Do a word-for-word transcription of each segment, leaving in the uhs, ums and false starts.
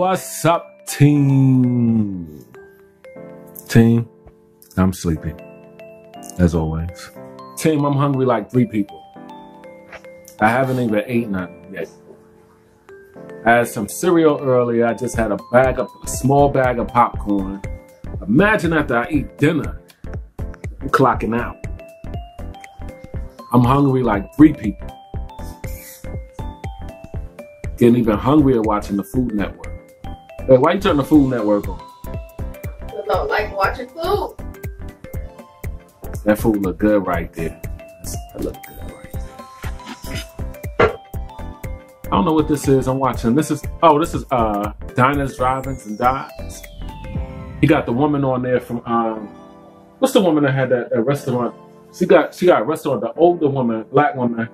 What's up, team? Team, I'm sleepy, as always. Team, I'm hungry like three people. I haven't even eaten nothing yet. I had some cereal earlier. I just had a bag of a small bag of popcorn. Imagine after I eat dinner, I'm clocking out. I'm hungry like three people. Getting even hungrier watching the Food Network. Hey, why you turn the Food Network on? I don't like watching food. That food look good right there. That look good right there. I don't know what this is I'm watching. This is, oh, this is uh, Diner's Drive-Ins and Dives. He got the woman on there from, um, what's the woman that had that, that restaurant? She got she got a restaurant, the older woman, black woman.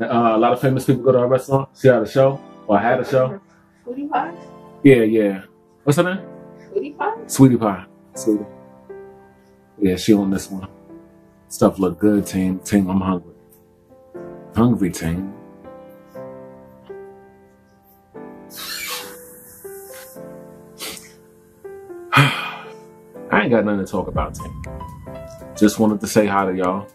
Uh, a lot of famous people go to her restaurant. She had a show, or had a show. Sweetie Pie? Yeah, yeah. What's her name? Sweetie Pie? Sweetie Pie. Sweetie. Yeah, she on this one. Stuff look good, team. Team, I'm hungry. Hungry, team. I ain't got nothing to talk about, team. Just wanted to say hi to y'all.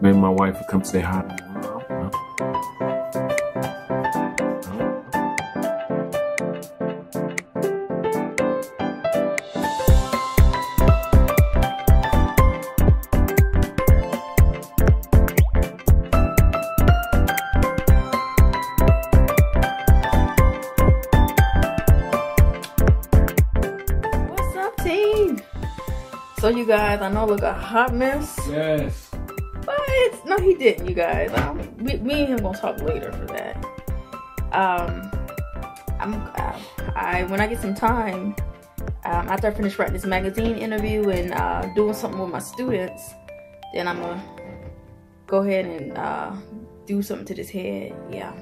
Maybe my wife will come say hi to me. What's up, team? So you guys, I know I look a hot mess. Yes. But no, he didn't, you guys. Um, we, me and him gonna talk later for that. Um, I'm uh, I when I get some time um, after I finish writing this magazine interview and uh, doing something with my students, then I'm gonna go ahead and uh, do something to this head. Yeah.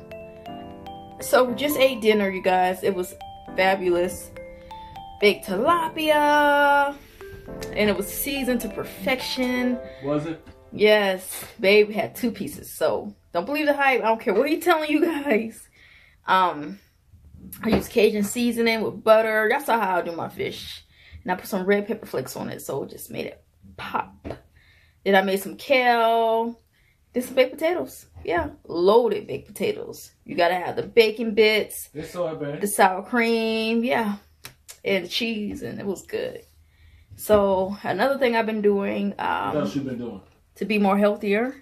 So we just ate dinner, you guys. It was fabulous. Big tilapia, and it was seasoned to perfection. Was it? Yes, babe had two pieces, so don't believe the hype. I don't care what he's telling you guys. Um, I use Cajun seasoning with butter. That's how I do my fish. And I put some red pepper flakes on it, so it just made it pop. Then I made some kale. Did some baked potatoes. Yeah, loaded baked potatoes. You gotta have the bacon bits, the sour cream, yeah, and cheese, and it was good. So another thing I've been doing. Um, what else you been doing? To be more healthier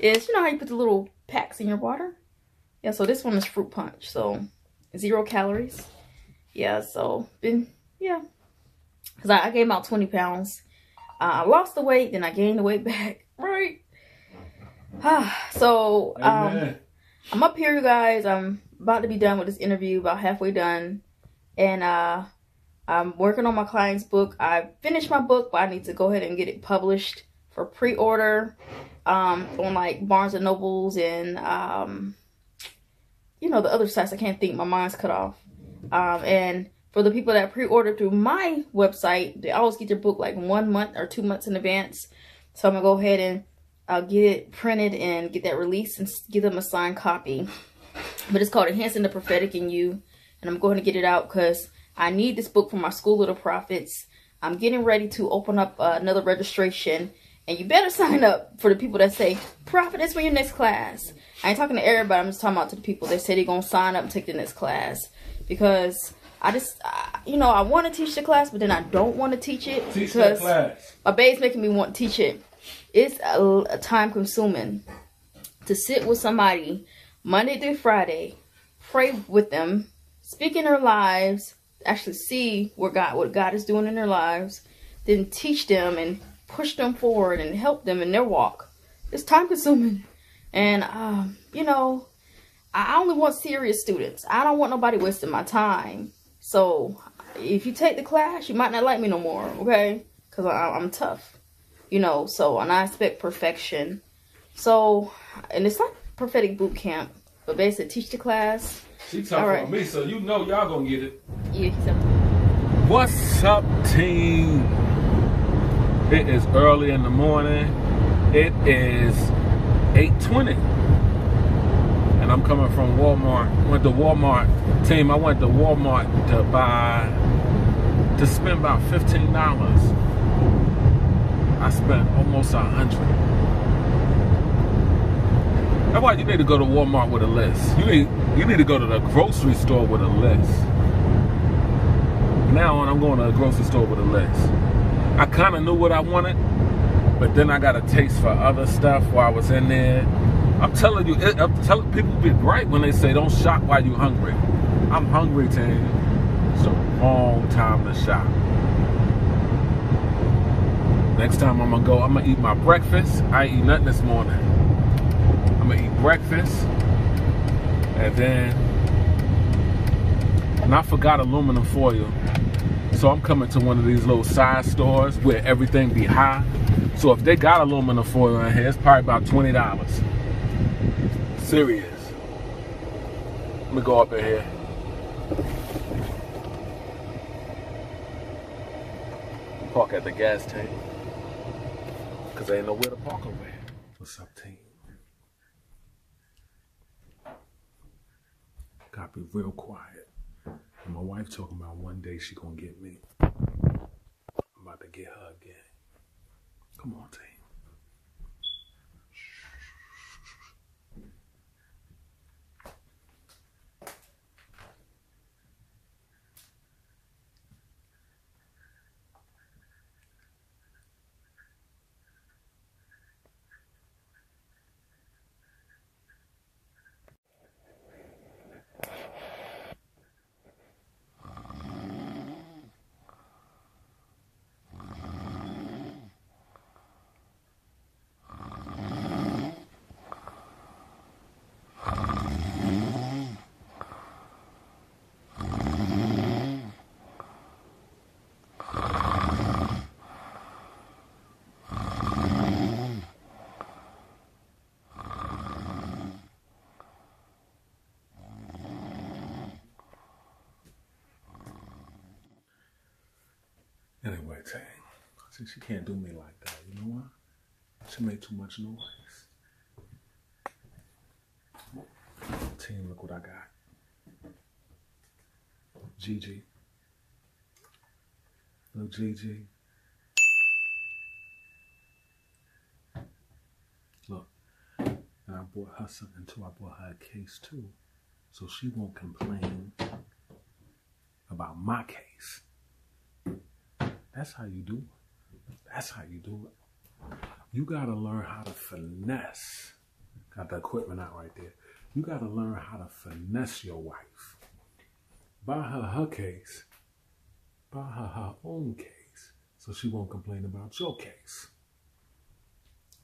is, you know how you put the little packs in your water? Yeah, so this one is fruit punch, so zero calories. Yeah, so been, yeah, because I, I gained about twenty pounds. Uh, I lost the weight, then I gained the weight back, right? So um, I'm up here, you guys. I'm about to be done with this interview, about halfway done, and uh, I'm working on my client's book. I finished my book, but I need to go ahead and get it published for pre-order um, on like Barnes and Nobles and um, you know, the other sites. I can't think, my mind's cut off. Um, and for the people that pre-order through my website, they always get their book like one month or two months in advance. So I'm gonna go ahead and uh, get it printed and get that released and give them a signed copy. But it's called Enhancing the Prophetic in You, and I'm going to get it out because I need this book for my School of the Prophets. I'm getting ready to open up uh, another registration. And you better sign up for the people that say, Prophet, that's for your next class. I ain't talking to everybody. I'm just talking about to the people that say they're going to sign up and take the next class. Because I just, I, you know, I want to teach the class, but then I don't want to teach it. Teach because the class. My babe's making me want to teach it. It's a, a time consuming to sit with somebody Monday through Friday, pray with them, speak in their lives, actually see where God, what God is doing in their lives, then teach them and push them forward and help them in their walk. It's time consuming. And, um, you know, I only want serious students. I don't want nobody wasting my time. So if you take the class, you might not like me no more, okay? Because I'm tough, you know, so, and I expect perfection. So, and it's like prophetic boot camp, but basically teach the class. She talking about me, so you know y'all gonna get it. Yeah, so. What's up, team? It is early in the morning. It is eight twenty. And I'm coming from Walmart. Went to Walmart. Team, I went to Walmart to buy, to spend about fifteen dollars. I spent almost a hundred dollars. That's why you need to go to Walmart with a list. You need, you need to go to the grocery store with a list. Now on, I'm going to a grocery store with a list. I kind of knew what I wanted, but then I got a taste for other stuff while I was in there. I'm telling you, I'm telling people be right when they say don't shop while you're hungry. I'm hungry, team. It's the wrong time to shop. Next time I'm gonna go, I'm gonna eat my breakfast. I ain't eat nothing this morning. I'm gonna eat breakfast, and then, and I forgot aluminum foil. So I'm coming to one of these little side stores where everything be high. So if they got aluminum foil in here, it's probably about twenty dollars. Serious. Let me go up in here. Park at the gas tank. Cause there ain't nowhere to park over here. What's up, team? Gotta be real quiet. And my wife talking about one day she gonna get me. I'm about to get her again. Come on, team. Anyway, Tang, see, she can't do me like that, you know why? She made too much noise. Team, look what I got. Gigi. Little Gigi. Look, and I bought her something too. I bought her a case too, so she won't complain about my case. That's how you do it. That's how you do it. You gotta learn how to finesse. Got the equipment out right there. You gotta learn how to finesse your wife. Buy her her case. Buy her her own case, so she won't complain about your case.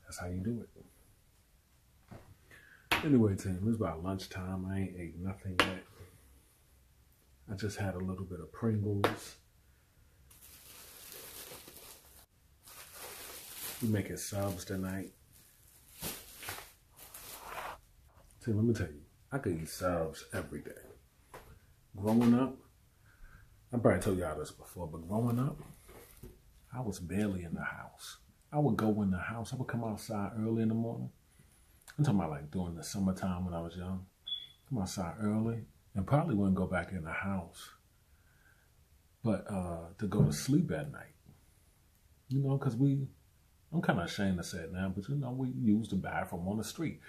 That's how you do it. Anyway, team, it's about lunchtime. I ain't ate nothing yet. I just had a little bit of Pringles. We making subs tonight. See, let me tell you, I could eat subs every day. Growing up, I probably told y'all this before, but growing up, I was barely in the house. I would go in the house, I would come outside early in the morning. I'm talking about like during the summertime when I was young. Come outside early and probably wouldn't go back in the house, but uh, to go to sleep at night. You know, because we, I'm kind of ashamed to say it now, but you know, we used the bathroom on the street.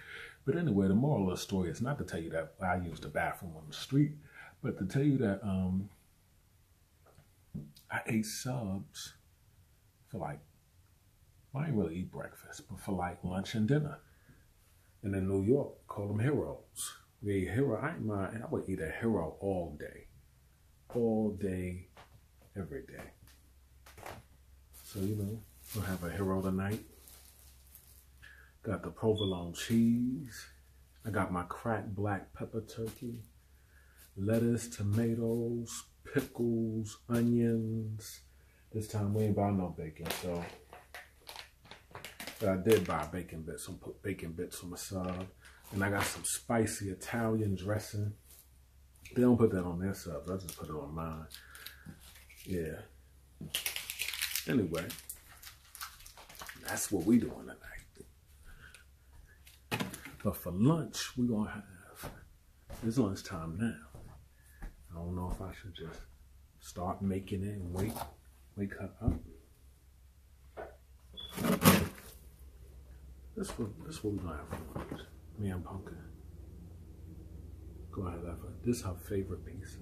But anyway, the moral of the story is not to tell you that I used the bathroom on the street, but to tell you that um, I ate subs for like, well, I didn't really eat breakfast, but for like lunch and dinner. And in New York, call them heroes. We ate hero, I ain't mind, I would eat a hero all day. All day, every day. So, you know. We'll have a hero tonight. Got the provolone cheese. I got my cracked black pepper turkey. Lettuce, tomatoes, pickles, onions. This time we ain't buy no bacon, so. But I did buy bacon bits, so put bacon bits on my sub. And I got some spicy Italian dressing. They don't put that on their subs, I just put it on mine. Yeah. Anyway. That's what we're doing tonight. But for lunch, we're going to have It's lunchtime now. I don't know if I should just start making it and wait, wake her up. This what this what we're gonna have for lunch. Me and Pumpkin. Go ahead, have her. This is her favorite pizza.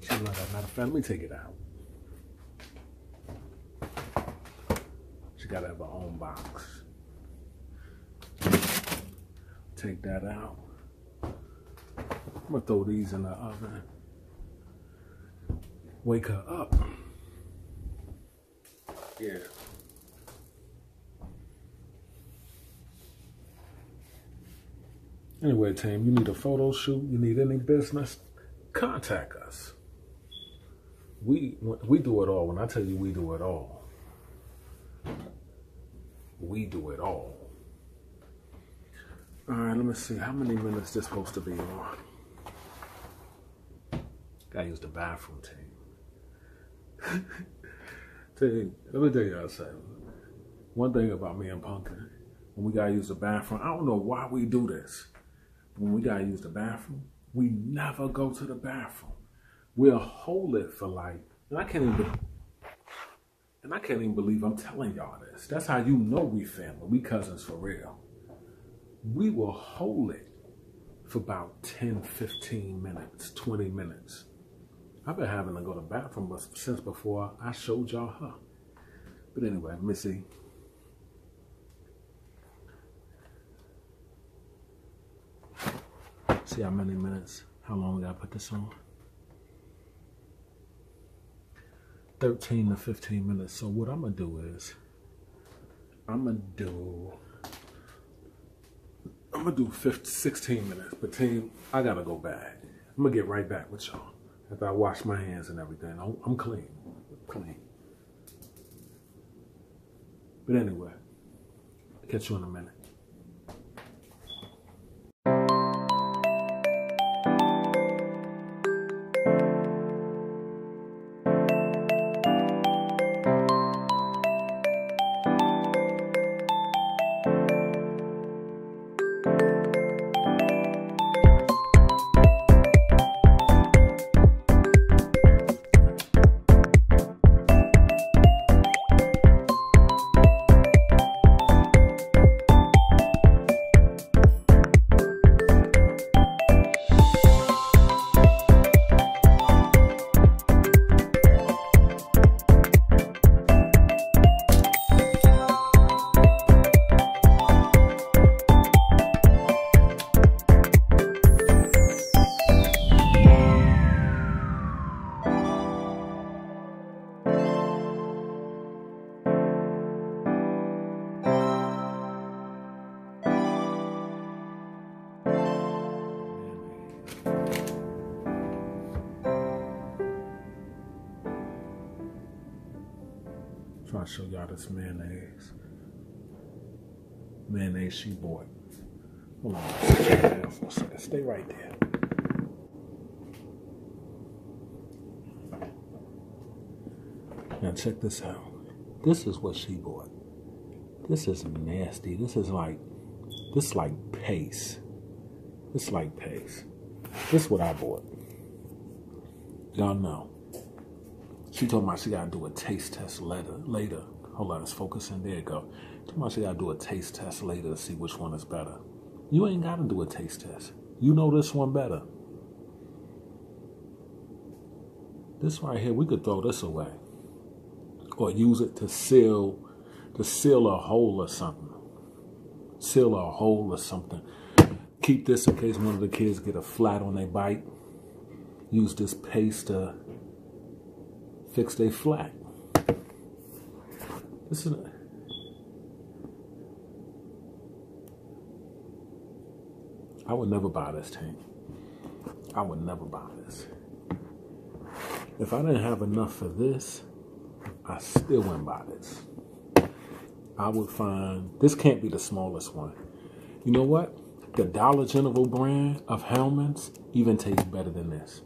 She's like, I'm not a family. Take it out. She gotta have her own box. Take that out. I'm gonna throw these in the oven. Wake her up. Yeah. Anyway, team, you need a photo shoot, you need any business, contact us. We we do it all. When I tell you we do it all, we do it all. All right, let me see. How many minutes this supposed to be on? Gotta use the bathroom, team. Team, let me tell you guys something. One thing about me and Pumpkin, when we gotta use the bathroom, I don't know why we do this. When we gotta use the bathroom, we never go to the bathroom. We'll hold it for like, and I can't even, and I can't even believe I'm telling y'all this. That's how you know we family, we cousins for real. We will hold it for about ten, fifteen minutes, twenty minutes. I've been having to go to the bathroom since before I showed y'all her. But anyway, let me see. See how many minutes, how long we gotta put this on? thirteen to fifteen minutes. So what I'm gonna do is, I'm gonna do, I'm gonna do fifteen, sixteen minutes, but team, I gotta go back. I'm gonna get right back with y'all after I wash my hands and everything. I'm, I'm clean, clean. But anyway, I'll catch you in a minute. Trying to show y'all this mayonnaise. Mayonnaise she bought. Hold on, for a second. Stay right there. Now check this out. This is what she bought. This is nasty. This is like, this is like paste. This is like paste. This is what I bought. Y'all know. She told me she gotta do a taste test later. Later, hold on, it's focusing. There you go. She told me she gotta do a taste test later to see which one is better. You ain't gotta do a taste test. You know this one better. This right here, we could throw this away, or use it to seal, to seal a hole or something. Seal a hole or something. Keep this in case one of the kids get a flat on their bike. Use this paste to fix they flat. This is a, I would never buy this thing. I would never buy this. If I didn't have enough for this, I still wouldn't buy this. I would find, this can't be the smallest one. You know what? The Dollar General brand of Hellman's even tastes better than this.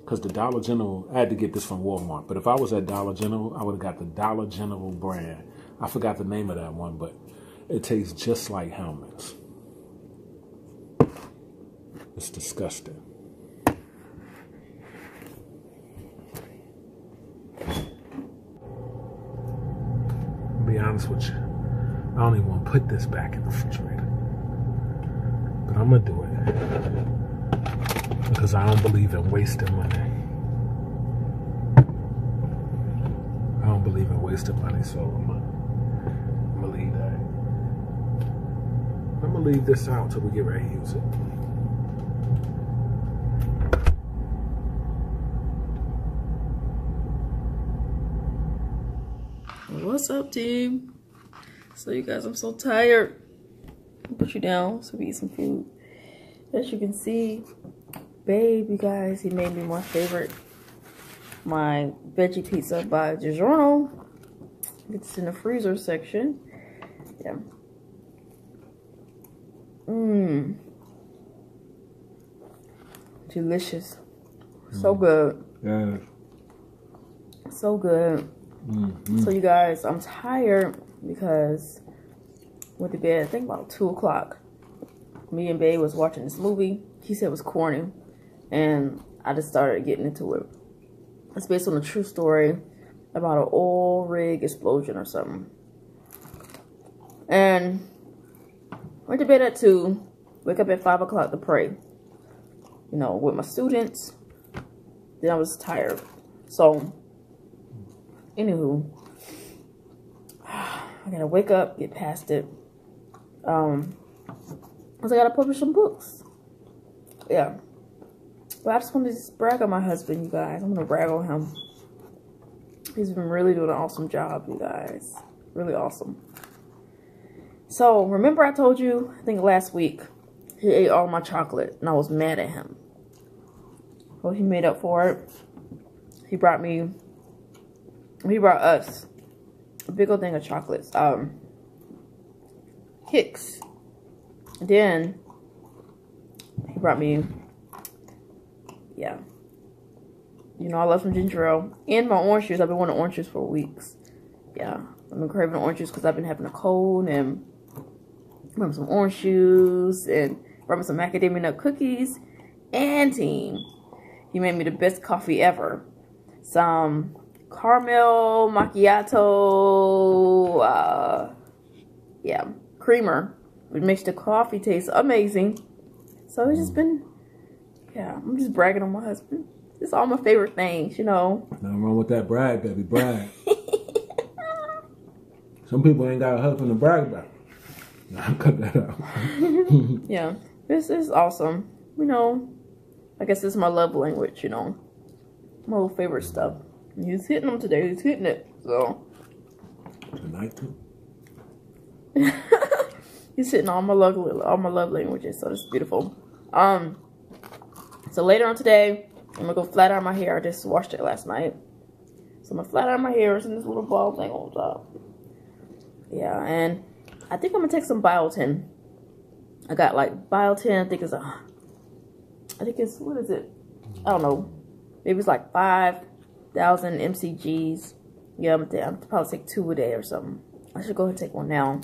Because the Dollar General, I had to get this from Walmart. But if I was at Dollar General, I would have got the Dollar General brand. I forgot the name of that one, but it tastes just like Hellman's. It's disgusting. I'll be honest with you. I don't even want to put this back in the refrigerator. But I'm going to do it. Because I don't believe in wasting money. I don't believe in wasting money, so I'm going to leave that. I'm going to leave this out till we get ready to use it. What's up, team? So you guys, I'm so tired. I'll put you down so we eat some food. As you can see, babe, you guys, he made me my favorite, my veggie pizza by Giorno. It's in the freezer section. Yeah. Mmm. Delicious. Mm. So good. Yeah. So good. Mm-hmm. So you guys, I'm tired because went to bed I think about two o'clock. Me and babe was watching this movie. He said it was corny, and I just started getting into it. It's based on a true story about an oil rig explosion or something. And went to bed at two, wake up at five o'clock to pray, you know, with my students. Then I was tired. So anywho, I gotta wake up, get past it. Um, cause I gotta publish some books. Yeah, but I just wanted to just brag on my husband, you guys. I'm gonna brag on him. He's been really doing an awesome job, you guys. Really awesome. So remember, I told you, I think last week, he ate all my chocolate, and I was mad at him. Well, he made up for it. He brought me. He brought us a big old thing of chocolates, um, Hicks. Then he brought me, yeah, you know, I love some ginger ale and my orange juice. I've been wanting orange juice for weeks. Yeah, I've been craving orange juice because I've been having a cold, and brought me some orange juice and brought me some macadamia nut cookies. And team, he made me the best coffee ever. Some caramel macchiato, uh, yeah, creamer. It makes the coffee taste amazing. So it's just been, yeah, I'm just bragging on my husband. It's all my favorite things, you know. Nothing wrong with that brag, baby, brag. Some people ain't got a husband to brag about. Nah, cut that out. Yeah, this is awesome. You know, I guess it's my love language, you know. My little favorite stuff. He's hitting them today. He's hitting it. So tonight too. He's hitting all my love, all my love languages. So it's beautiful. Um. So later on today, I'm gonna go flat iron my hair. I just washed it last night. So I'm gonna flat iron my hair. It's in this little ball thing on top. Yeah, and I think I'm gonna take some biotin. I got like biotin. I think it's a. I think it's what is it? I don't know. Maybe it's like five. thousand M C Gs. Yeah, I'm, I'm probably take two a day or something. I should go ahead and take one now.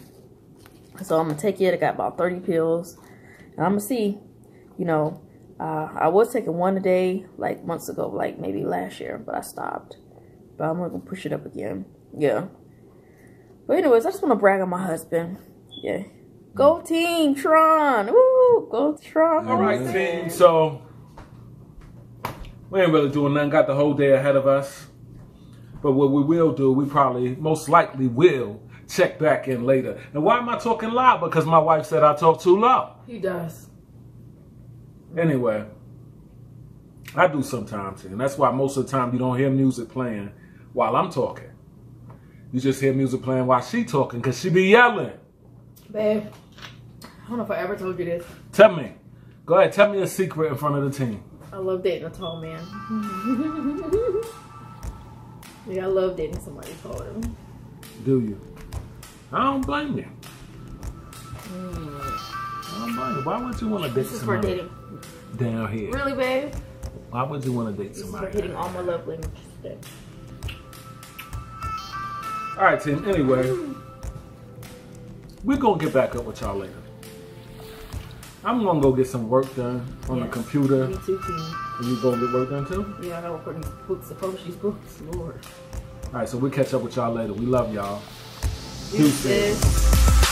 So I'm gonna take it. I got about thirty pills, and I'm gonna see. You know, uh, I was taking one a day like months ago, like maybe last year, but I stopped. But I'm gonna push it up again. Yeah. But anyways, I just want to brag on my husband. Yeah. Go team Tron! Woo! Go Tron! All right, team. So. We ain't really doing nothing, got the whole day ahead of us. But what we will do, we probably, most likely will, check back in later. And why am I talking loud? Because my wife said I talk too loud. He does. Anyway, I do sometimes, and that's why most of the time you don't hear music playing while I'm talking. You just hear music playing while she talking, because she be yelling. Babe, I don't know if I ever told you this. Tell me. Go ahead, tell me a secret in front of the team. I love dating a tall man. Yeah, I love dating somebody taller. Do you? I don't blame you. Mm. I don't blame you. Why would you want to date somebody? This is for dating. Down here. Really, babe? Why would you want to date somebody? This is for hitting all my love languages today. All right, Tim. Anyway, we're going to get back up with y'all later. I'm gonna go get some work done on yes, the computer. Me too, King. And you gonna get work done too? Yeah, I gotta work on these books, the poetry books, Lord. All right, so we'll catch up with y'all later. We love y'all. Deuces.